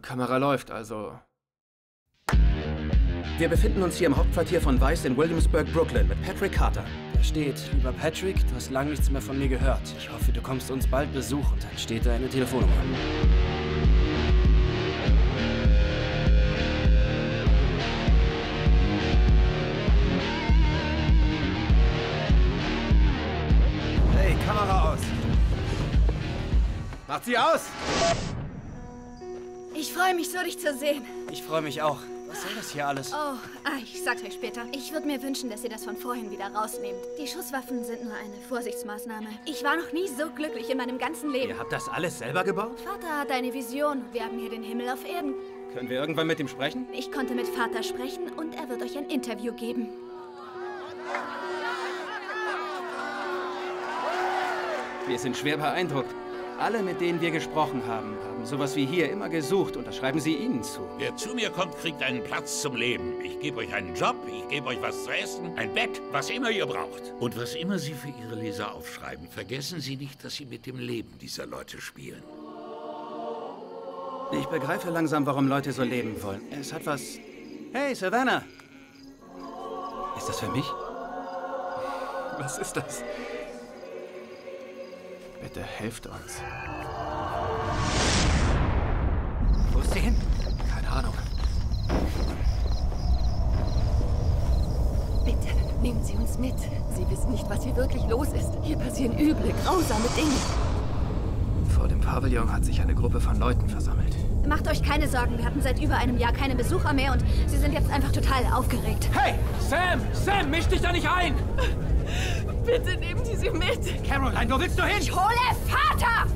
Kamera läuft, also... Wir befinden uns hier im Hauptquartier von Weiss in Williamsburg, Brooklyn, mit Patrick Carter. Da steht, lieber Patrick, du hast lange nichts mehr von mir gehört. Ich hoffe, du kommst uns bald besuchen. Dann steht da eine Telefonnummer. Hey, Kamera aus! Macht sie aus! Ich freue mich so, dich zu sehen. Ich freue mich auch. Was soll das hier alles? Oh, ich sag's euch später. Ich würde mir wünschen, dass ihr das von vorhin wieder rausnehmt. Die Schusswaffen sind nur eine Vorsichtsmaßnahme. Ich war noch nie so glücklich in meinem ganzen Leben. Ihr habt das alles selber gebaut? Vater hat eine Vision. Wir haben hier den Himmel auf Erden. Können wir irgendwann mit ihm sprechen? Ich konnte mit Vater sprechen und er wird euch ein Interview geben. Wir sind schwer beeindruckt. Alle, mit denen wir gesprochen haben, haben sowas wie hier immer gesucht und das schreiben sie Ihnen zu. Wer zu mir kommt, kriegt einen Platz zum Leben. Ich gebe euch einen Job, ich gebe euch was zu essen, ein Bett, was immer ihr braucht. Und was immer Sie für Ihre Leser aufschreiben, vergessen Sie nicht, dass Sie mit dem Leben dieser Leute spielen. Ich begreife langsam, warum Leute so leben wollen. Es hat was... Hey, Savannah! Ist das für mich? Was ist das? Bitte helft uns. Wo ist sie hin? Keine Ahnung. Bitte, nehmen Sie uns mit. Sie wissen nicht, was hier wirklich los ist. Hier passieren üble, grausame Dinge. Vor dem Pavillon hat sich eine Gruppe von Leuten versammelt. Macht euch keine Sorgen. Wir hatten seit über einem Jahr keine Besucher mehr und sie sind jetzt einfach total aufgeregt. Hey, Sam! Sam, misch dich da nicht ein! Bitte nehmen Sie sie mit. Caroline, wo willst du hin? Ich hole Vater!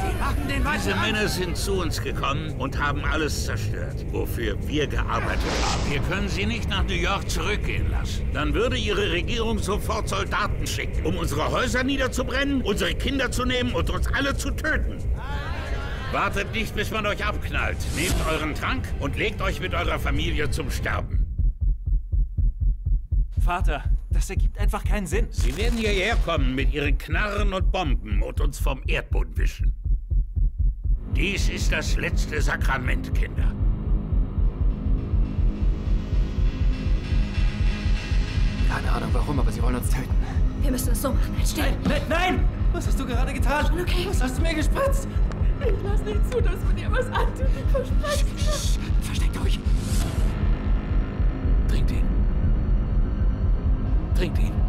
Sie machen den Weißen. Diese Männer sind zu uns gekommen und haben alles zerstört, wofür wir gearbeitet haben. Wir können sie nicht nach New York zurückgehen lassen. Dann würde ihre Regierung sofort Soldaten schicken, um unsere Häuser niederzubrennen, unsere Kinder zu nehmen und uns alle zu töten. Wartet nicht, bis man euch abknallt. Nehmt euren Trank und legt euch mit eurer Familie zum Sterben. Vater, das ergibt einfach keinen Sinn. Sie werden hierher kommen mit ihren Knarren und Bomben und uns vom Erdboden wischen. Dies ist das letzte Sakrament, Kinder. Keine Ahnung warum, aber sie wollen uns töten. Wir müssen es so machen, halt still. Nein, nein, nein! Was hast du gerade getan? Schon okay. Was hast du mir gespritzt? Ich lass nicht zu, dass man dir was antut. Verspritzt. Versteckt euch. Trinkt ihn.